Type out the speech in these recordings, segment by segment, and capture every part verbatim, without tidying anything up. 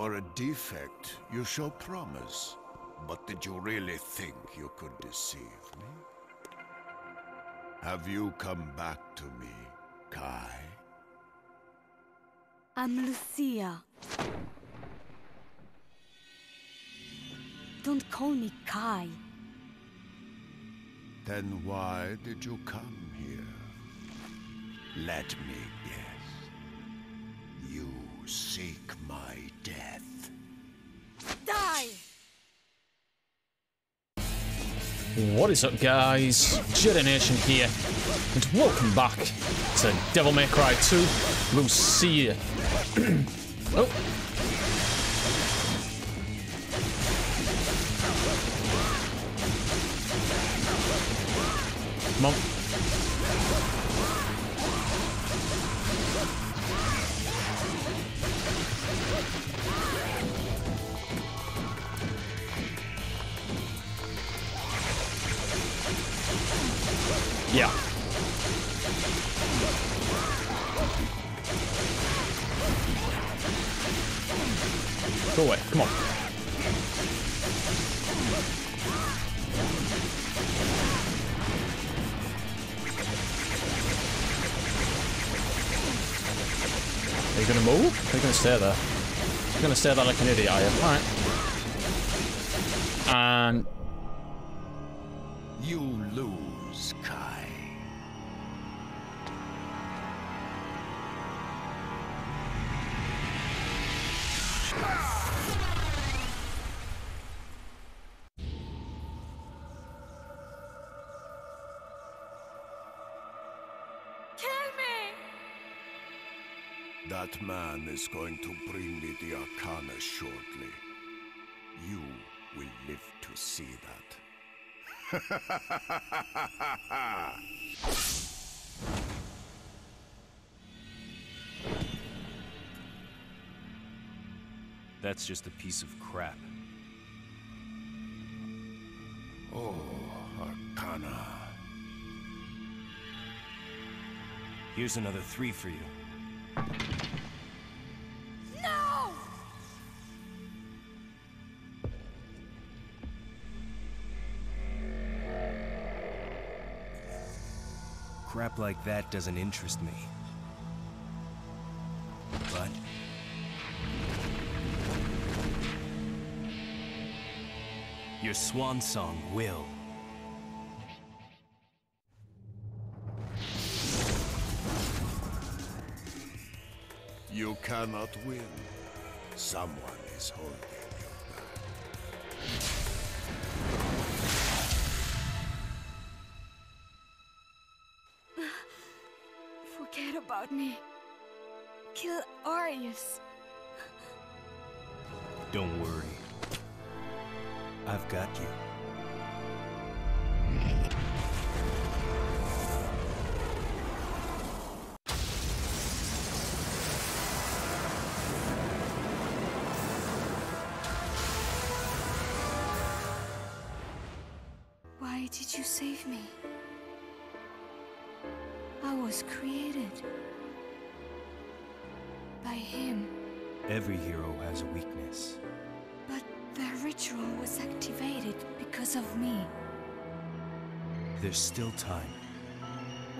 for a defect, you show promise. But did you really think you could deceive me? Have you come back to me, Kai? I'm Lucia. Don't call me Kai. Then why did you come here? Let me guess. You seek my death. Die! What is up, guys? JettaNation here, and welcome back to Devil May Cry two, Lucia. Oh. Come on. Yeah. Go away. Come on. Are you gonna move? Are you gonna stay there? You're gonna stay there like an idiot, are you? Alright. And... you lose, Kai. That man is going to bring me the Arcana shortly. You will live to see that. That's just a piece of crap. Oh, Arcana. Here's another three for you. No! Crap like that doesn't interest me. But... your swan song will. You cannot win. Someone is holding you back. Forget about me. Kill Arius. Don't worry. I've got you. Why did you save me? I was created by him. Every hero has a weakness. But their ritual was activated because of me. There's still time.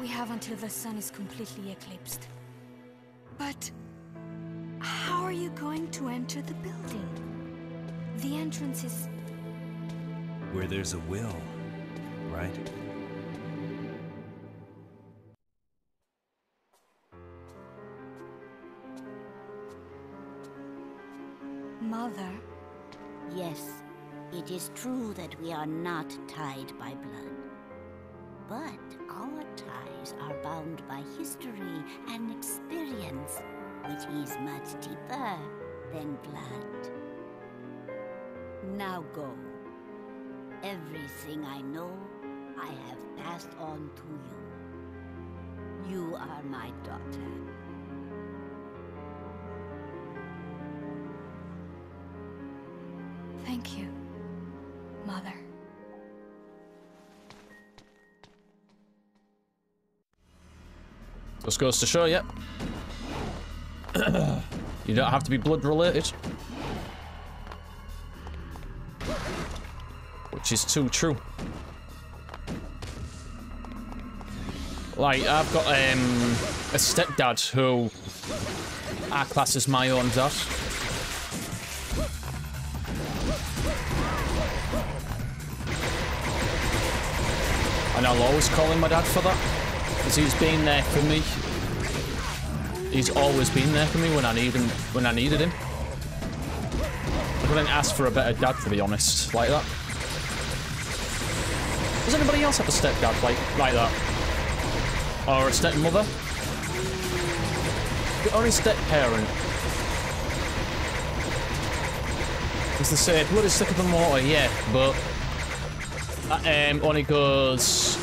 We have until the sun is completely eclipsed. But how are you going to enter the building? The entrance is... where there's a will. Right? Mother? Yes, it is true that we are not tied by blood. But our ties are bound by history and experience, which is much deeper than blood. Now go. Everything I know, I have passed on to you. You are my daughter. Thank you, Mother. Just goes to show, yep. You don't have to be blood related. Which is too true. Like, I've got um, a stepdad who I class as my own dad. And I'll always call him my dad for that. Because he's been there for me. He's always been there for me when I need him, when I needed him. I couldn't ask for a better dad, to be honest, like that. Does anybody else have a stepdad like, like that? Or a stepmother? Or a step-parent? As they say, blood is thicker than water, yeah, but... That um, only goes...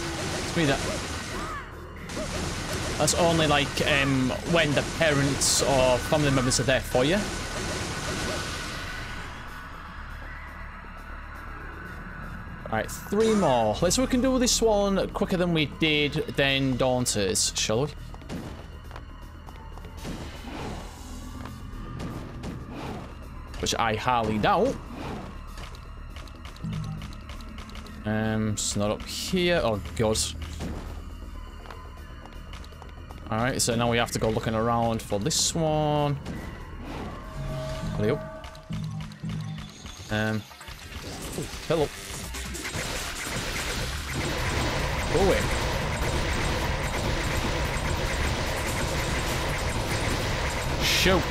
To me, that... That's only, like, um, when the parents or family members are there for you. Alright, three more. Let's see what we can do with this one quicker than we did then Dante's, shall we? Which I highly doubt. Um, it's not up here. Oh, God. Alright, so now we have to go looking around for this one. Hello. Um, oh, hello. Go away. Shoot.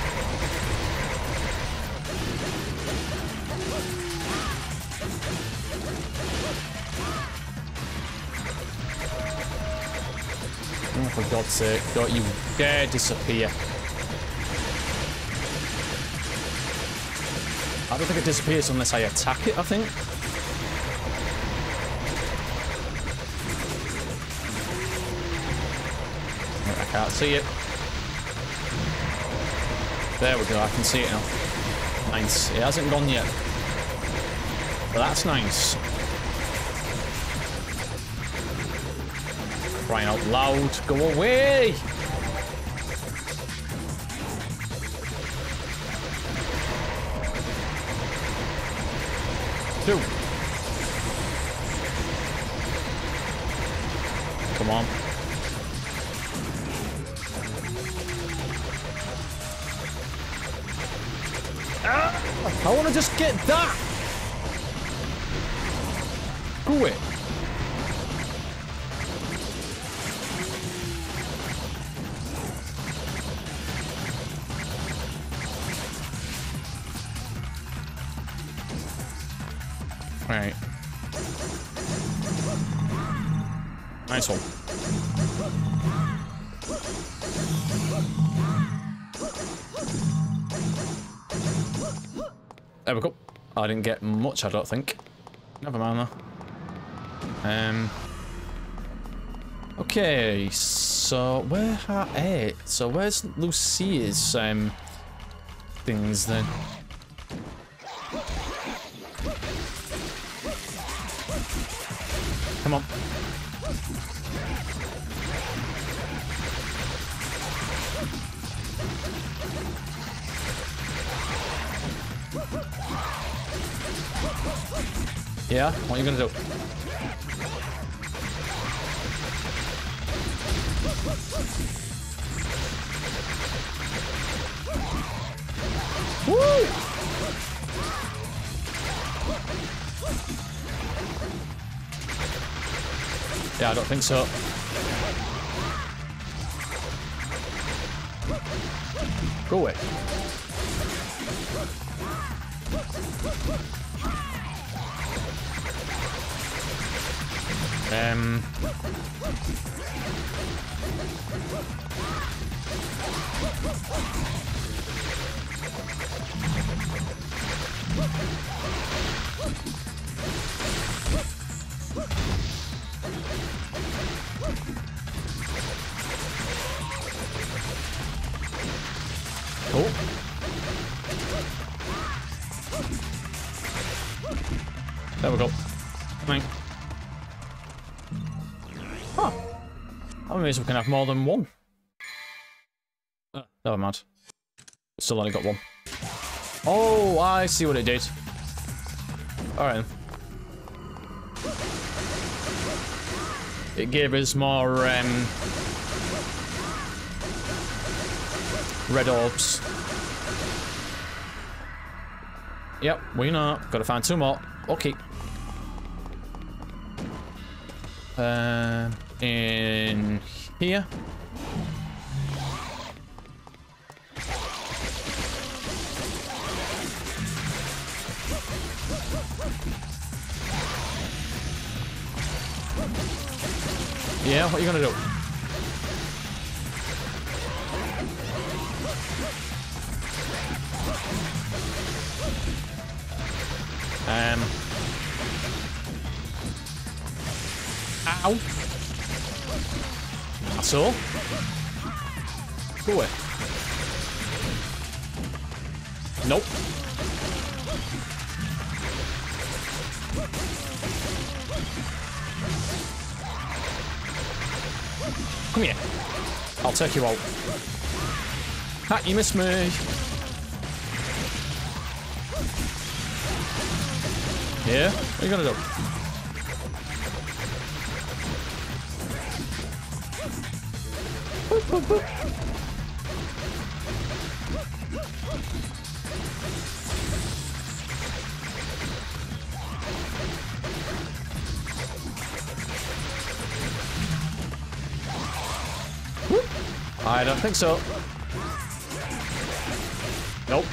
Oh, for God's sake, don't you dare disappear. I don't think it disappears unless I attack it, I think. Can't see it. There we go, I can see it now. Nice. It hasn't gone yet. But that's nice. Crying out loud. Go away! Two. Come on. I want to just get that! Go it. Alright. Nice one. There we go. I didn't get much, I don't think. Never mind though. Um. Okay, so where are it? So where's Lucia's um things then? Come on. Yeah? What are you gonna do? Woo! Yeah, I don't think so. Go away. Um. Oh. There we go. Come on. Huh. That means we can have more than one. Uh, never mind. Still only got one. Oh, I see what it did. Alright. it gave us more um, red orbs. Yep, we know. Gotta find two more. Okay. Uh, in here. Yeah, what are you gonna do? Um. Ow. That's all. Go away. Nope. Come here. I'll take you out. Ah, you missed me. Yeah? What are you gonna do? Boop, boop, boop. I don't think so. Nope.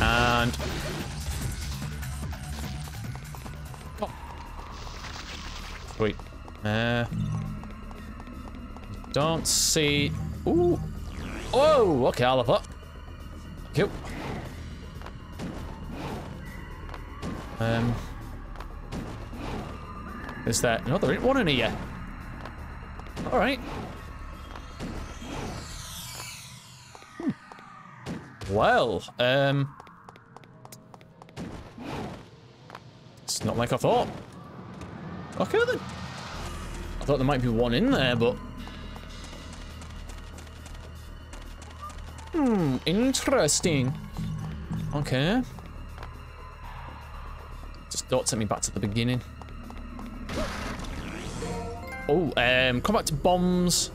And oh. Wait. Uh don't see. Ooh. Oh, okay, I'll have up. Thank you. Um Is there another one in here? Alright. Hmm. Well, um it's not like I thought. Okay then. I thought there might be one in there, but... Hmm, interesting. Okay. Just don't take me back to the beginning. Oh, um, come back to bombs.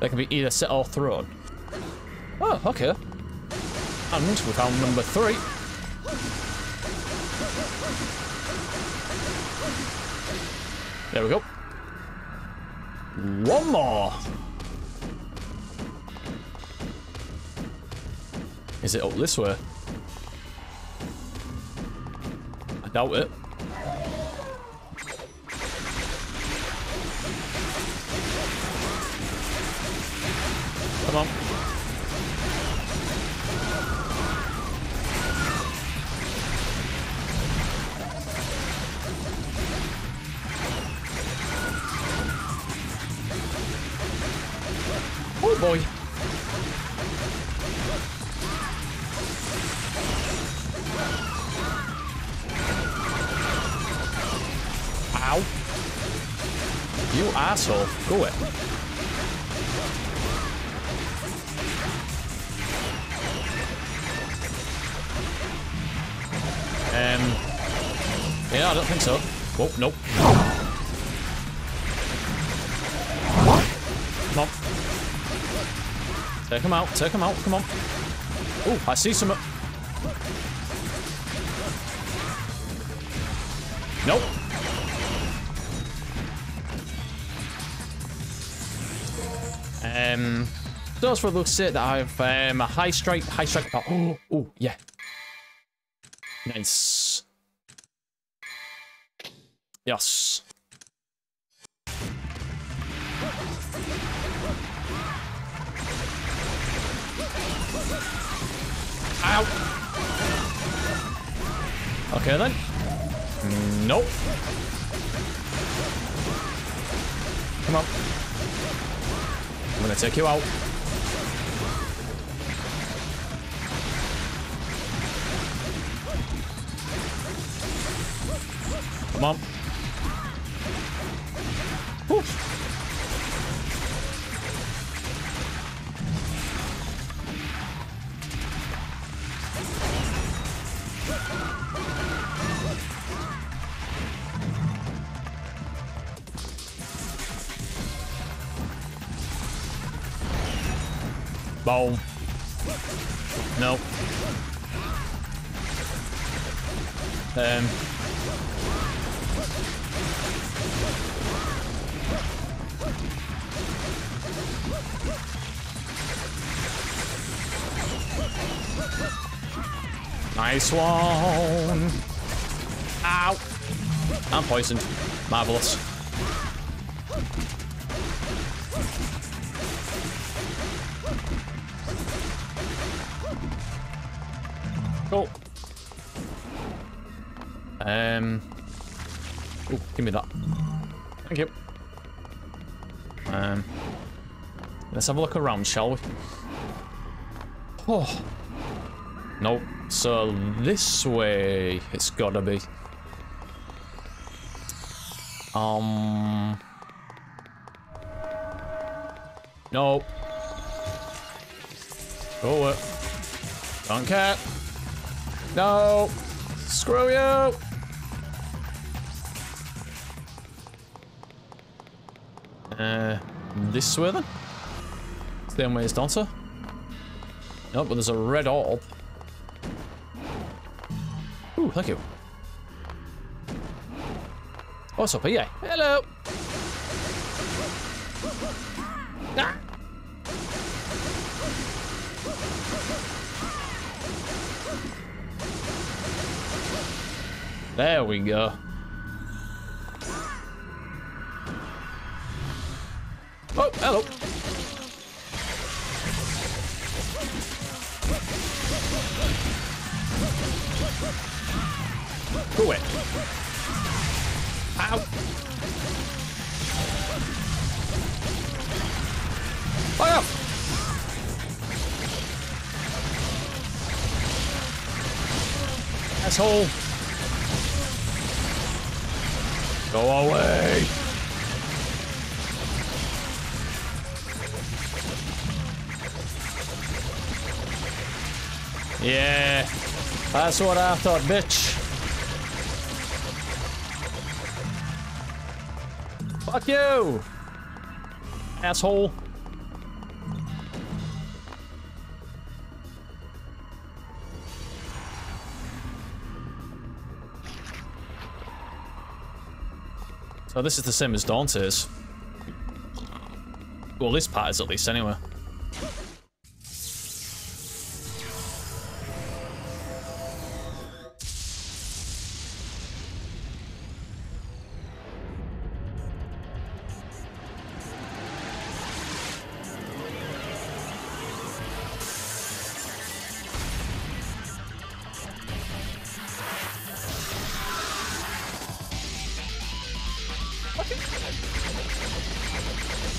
They can be either set or thrown. Oh, okay. And we found number three. There we go. One more. Is it up this way? I doubt it. Come on. Boy. Ow. You asshole. Go it. Um. Yeah, I don't think so. Oh, nope. Come on. Take him out, take him out, come on. Oh, I see some. Nope. Um, those for looks at that I've um, a high strike, high strike. Oh, oh, yeah. Nice. Yes. Ow. Okay then. Nope. Come on. I'm gonna take you out. Come on. Woo. Oh. Nope. Um. Nice one. Ow. I'm poisoned. Marvelous. Cool. Um. Ooh, give me that. Thank you. Um. Let's have a look around, shall we? Oh. Nope. So this way it's gotta be. Um. No. Go it. Don't care. No! Screw you! Uh, this way then? Same way as Dante? Nope, but there's a red orb. Ooh, thank you. What's up, E A? Hello! Ah! There we go. Oh, hello. Go away. Ow. Fire! Asshole. Go away! Yeah! That's what I thought, bitch! Fuck you! Asshole! So this is the same as Dante's. Well, this part is at least, anyway.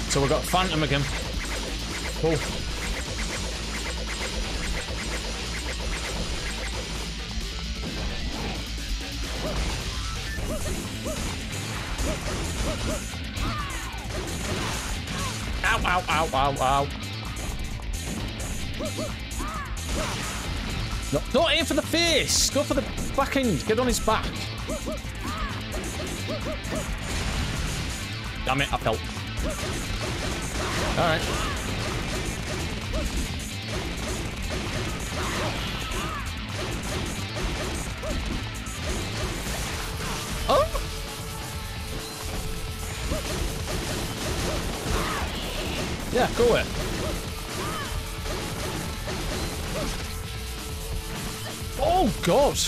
So we've got Phantom again. Cool. Ow, ow, ow, ow, ow. No, not aim for the face! Go for the back end. Get on his back. Damn it, I fell. All right. Oh! Yeah, go away. Oh, God!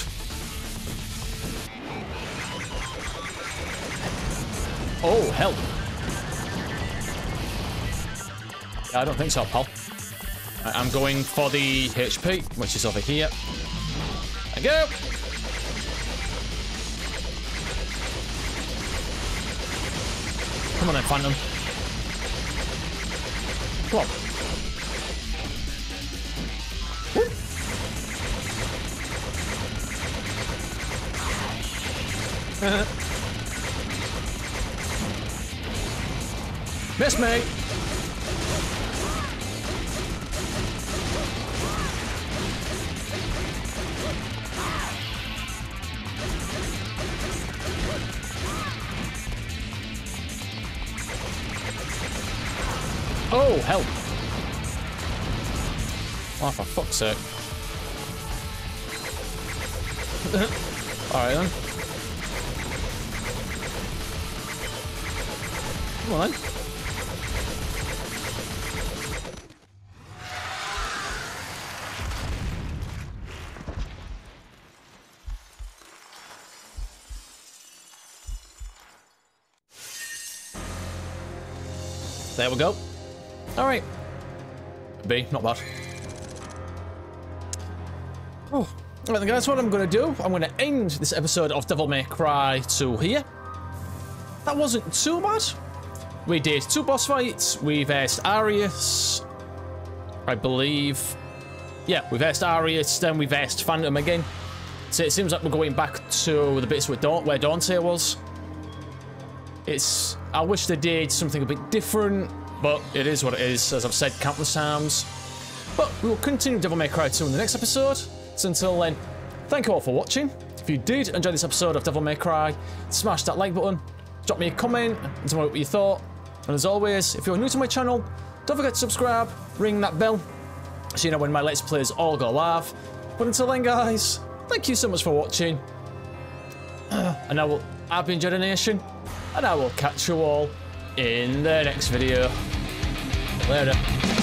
Oh, hell. I don't think so, pal. I'm going for the H P, which is over here. There we go. Come on then, Phantom. Come on. Miss me. Oh, help. Oh, for fuck's sake. Alright then. Come on then. There we go. Alright. B, not bad. Oh. Alright then guys, what I'm going to do, I'm going to end this episode of Devil May Cry two here. That wasn't too bad. We did two boss fights, we've versed Arius, I believe. Yeah, we've versed Arius, then we've versed Phantom again. So it seems like we're going back to the bits where Dante was. It's... I wish they did something a bit different, but it is what it is, as I've said countless times. But we will continue Devil May Cry two in the next episode. So until then, thank you all for watching. If you did enjoy this episode of Devil May Cry, smash that like button, drop me a comment, and tell me what you thought. And as always, if you're new to my channel, don't forget to subscribe, ring that bell, so you know when my Let's Plays all go live. But until then guys, thank you so much for watching. And I will, I've been JettaNation, and I will catch you all in the next video. Later.